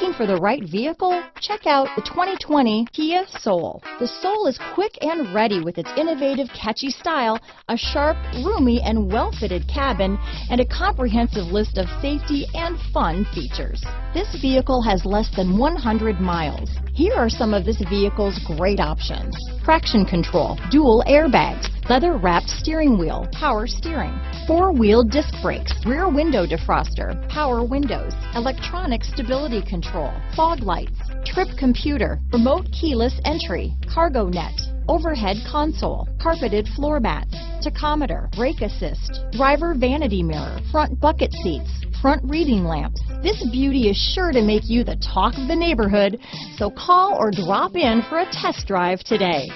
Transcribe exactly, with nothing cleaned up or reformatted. Looking for the right vehicle? Check out the twenty twenty Kia Soul. The Soul is quick and ready with its innovative, catchy style, a sharp, roomy, and well-fitted cabin, and a comprehensive list of safety and fun features. This vehicle has less than one hundred miles. Here are some of this vehicle's great options: traction control, dual airbags, leather-wrapped steering wheel, power steering, four-wheel disc brakes, rear window defroster, power windows, electronic stability control, fog lights, trip computer, remote keyless entry, cargo net, overhead console, carpeted floor mats, tachometer, brake assist, driver vanity mirror, front bucket seats, front reading lamps. This beauty is sure to make you the talk of the neighborhood, so call or drop in for a test drive today.